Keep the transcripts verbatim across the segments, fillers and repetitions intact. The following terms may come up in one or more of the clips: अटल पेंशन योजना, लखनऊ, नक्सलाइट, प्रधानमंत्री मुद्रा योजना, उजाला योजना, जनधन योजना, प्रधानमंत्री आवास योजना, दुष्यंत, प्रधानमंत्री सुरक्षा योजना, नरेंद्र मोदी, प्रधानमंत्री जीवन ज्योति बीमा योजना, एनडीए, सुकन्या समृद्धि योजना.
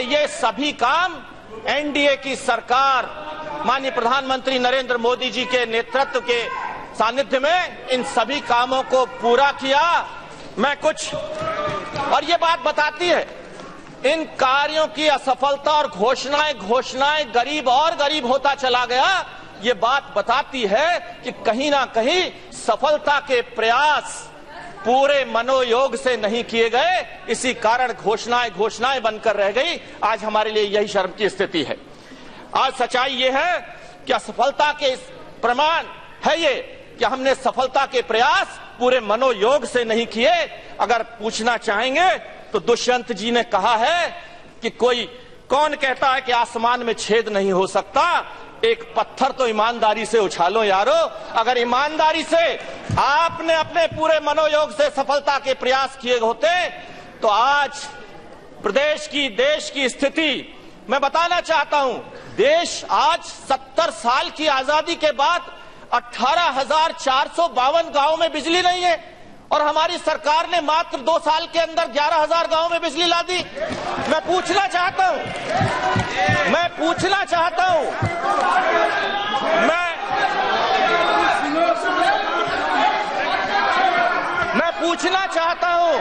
कि ये सभी काम एनडीए की सरकार माननीय प्रधानमंत्री नरेंद्र मोदी जी के नेतृत्व के सानिध्य में इन सभी कामों को पूरा किया। मैं कुछ और ये बात बताती है, इन कार्यों की असफलता और घोषणाएं घोषणाएं गरीब और गरीब होता चला गया, ये बात बताती है कि कहीं ना कहीं सफलता के प्रयास पूरे मनोयोग से नहीं किए गए, इसी कारण घोषणाएं घोषणाएं बनकर रह गई। आज हमारे लिए यही शर्म की स्थिति है। आज सच्चाई ये है कि असफलता के प्रमाण है ये कि हमने सफलता के प्रयास पूरे मनोयोग से नहीं किए। अगर पूछना चाहेंगे तो दुष्यंत जी ने कहा है कि कोई कौन कहता है कि आसमान में छेद नहीं हो सकता, एक पत्थर तो ईमानदारी से उछालो यारो। अगर ईमानदारी से आपने अपने पूरे मनोयोग से सफलता के प्रयास किए होते तो आज प्रदेश की, देश की स्थिति मैं बताना चाहता हूं। देश आज सत्तर साल की आजादी के बाद अठारह हजार चार सौ बावन गांव में बिजली नहीं है, और हमारी सरकार ने मात्र दो साल के अंदर ग्यारह हजार गाँव में बिजली ला दी। मैं पूछना चाहता हूं मैं पूछना चाहता हूं मैं मैं पूछना चाहता हूं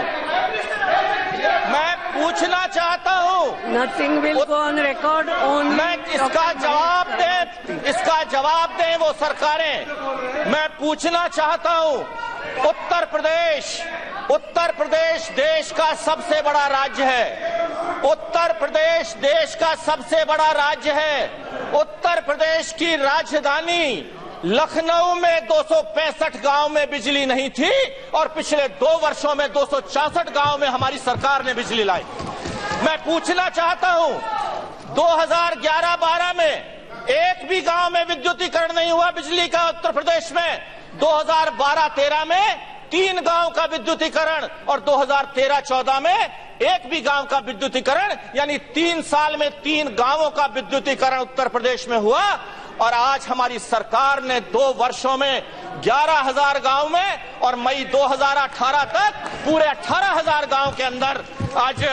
मैं पूछना चाहता हूं nothing will go on record on. मैं इसका जवाब दें इसका जवाब दें वो सरकारें। मैं पूछना चाहता हूं, उत्तर प्रदेश उत्तर प्रदेश देश का सबसे बड़ा राज्य है, उत्तर प्रदेश देश का सबसे बड़ा राज्य है, उत्तर प्रदेश की राजधानी लखनऊ में दो सौ पैंसठ गाँव में बिजली नहीं थी और पिछले दो वर्षों में दो सौ चौसठ गाँव में हमारी सरकार ने बिजली लाई। मैं पूछना चाहता हूं, दो हजार ग्यारह बारह में एक भी गाँव में विद्युतीकरण नहीं हुआ बिजली का उत्तर प्रदेश में, दो हजार बारह तेरह में तीन गांव का विद्युतीकरण और दो हजार तेरह चौदह में एक भी गांव का विद्युतीकरण, यानी तीन साल में तीन गांवों का विद्युतीकरण उत्तर प्रदेश में हुआ। और आज हमारी सरकार ने दो वर्षों में ग्यारह हजार गांव में और मई दो हजार अठारह तक पूरे अठारह हजार गांव के अंदर, आज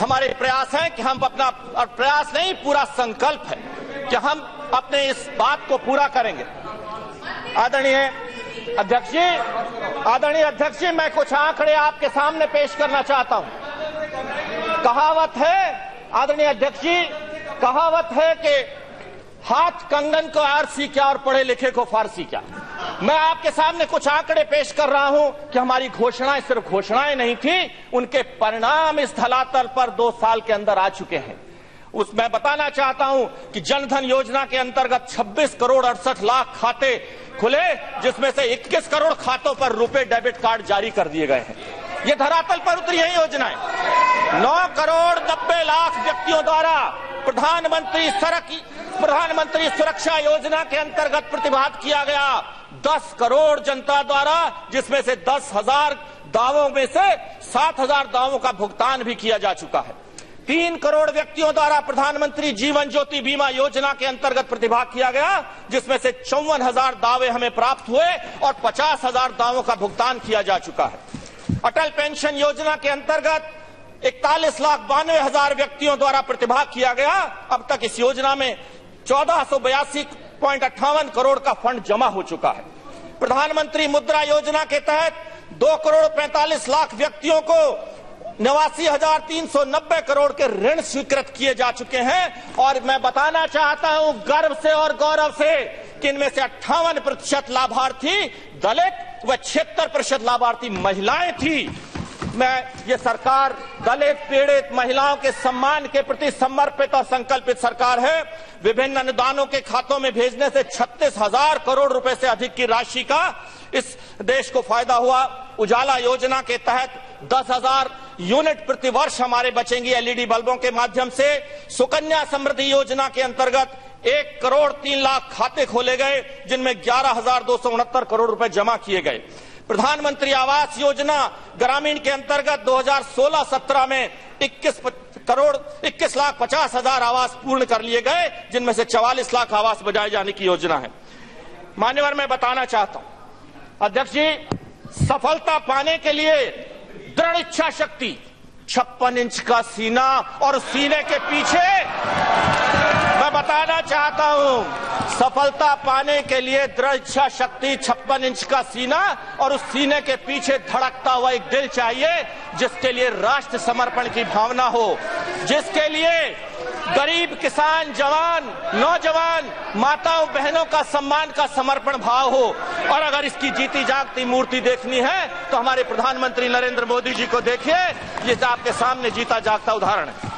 हमारे प्रयास हैं कि हम अपना, प्रयास नहीं पूरा संकल्प है कि हम अपने इस बात को पूरा करेंगे। आदरणीय अध्यक्ष जी, आदरणीय अध्यक्ष जी, मैं कुछ आंकड़े आपके सामने पेश करना चाहता हूं। कहावत है आदरणीय अध्यक्ष जी, कहावत है कि हाथ कंगन को आरसी क्या और पढ़े लिखे को फारसी क्या। मैं आपके सामने कुछ आंकड़े पेश कर रहा हूं कि हमारी घोषणाएं सिर्फ घोषणाएं नहीं थी, उनके परिणाम इस धरातल पर दो साल के अंदर आ चुके हैं। उसमें बताना चाहता हूं कि जनधन योजना के अंतर्गत छब्बीस करोड़ अड़सठ लाख खाते खुले, जिसमें से इक्कीस करोड़ खातों पर रुपए डेबिट कार्ड जारी कर दिए गए हैं। ये धरातल पर उतरी है योजनाएं। नौ करोड़ नब्बे लाख व्यक्तियों द्वारा प्रधानमंत्री प्रधानमंत्री सुरक्षा योजना के अंतर्गत प्रतिभाग किया गया। दस करोड़ जनता द्वारा, जिसमें से दस हजार दावों में से सात हजार दावों का भुगतान भी किया जा चुका है। तीन करोड़ व्यक्तियों द्वारा प्रधानमंत्री जीवन ज्योति बीमा योजना के अंतर्गत प्रतिभाग किया गया, जिसमें से चौवन हजार दावे हमें प्राप्त हुए और पचास हजार दावों का भुगतान किया जा चुका है। अटल पेंशन योजना के अंतर्गत इकतालीस लाख बानवे हजार व्यक्तियों द्वारा प्रतिभाग किया गया। अब तक इस योजना में चौदह सौ बयासी पॉइंट अट्ठावन करोड़ का फंड जमा हो चुका है। प्रधानमंत्री मुद्रा योजना के तहत दो करोड़ पैंतालीस लाख व्यक्तियों को नवासी हजार तीन सौ नब्बे करोड़ के ऋण स्वीकृत किए जा चुके हैं। और मैं बताना चाहता हूं गर्व से और गौरव से कि इनमें से अट्ठावन प्रतिशत लाभार्थी दलित व छिहत्तर प्रतिशत लाभार्थी महिलाएं थी। मैं ये सरकार दलित पीड़ित महिलाओं के सम्मान के प्रति समर्पित और संकल्पित सरकार है। विभिन्न अनुदानों के खातों में भेजने से छत्तीस हजार करोड़ रुपए से अधिक की राशि का इस देश को फायदा हुआ। उजाला योजना के तहत दस हजार यूनिट प्रतिवर्ष हमारे बचेंगी एलईडी बल्बों के माध्यम से। सुकन्या समृद्धि योजना के अंतर्गत एक करोड़ तीन लाख खाते खोले गए, जिनमें ग्यारह हजार दो सौ उनहत्तर करोड़ रुपए जमा किए गए। प्रधानमंत्री आवास योजना ग्रामीण के अंतर्गत दो हजार सोलह सत्रह में इक्कीस करोड़ इक्कीस लाख पचास हजार आवास पूर्ण कर लिए गए, जिनमें से चवालीस लाख आवास बनाए जाने की योजना है। मान्यवर, मैं बताना चाहता हूं अध्यक्ष जी, सफलता पाने के लिए दृढ़ इच्छा शक्ति, छप्पन इंच का सीना और सीने के पीछे मैं बताना चाहता हूं, सफलता पाने के लिए दृढ़ इच्छा शक्ति, छप्पन इंच का सीना और उस सीने के पीछे धड़कता हुआ एक दिल चाहिए, जिसके लिए राष्ट्र समर्पण की भावना हो, जिसके लिए गरीब किसान जवान नौजवान माताओं बहनों का सम्मान का समर्पण भाव हो। और अगर इसकी जीती जागती मूर्ति देखनी है तो हमारे प्रधानमंत्री नरेंद्र मोदी जी को देखिए, ये आपके सामने जीता जागता उदाहरण है।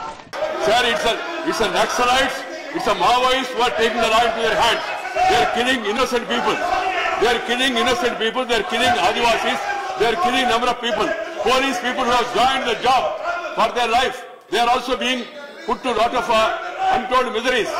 Sir, it's it's a Naxalites, it's a Maoist who are taking the life to their hands. They are killing innocent people, they are killing innocent people, they are killing Adivasis, they are killing number of people, police people who have joined the job for their life, they are also being put to lot of uh, untold miseries.